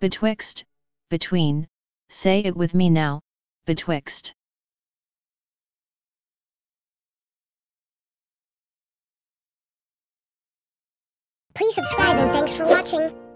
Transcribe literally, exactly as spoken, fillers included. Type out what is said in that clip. Betwixt, between, say it with me now, betwixt. Please subscribe and thanks for watching.